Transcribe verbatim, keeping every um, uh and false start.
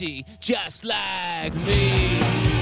empty, just like me.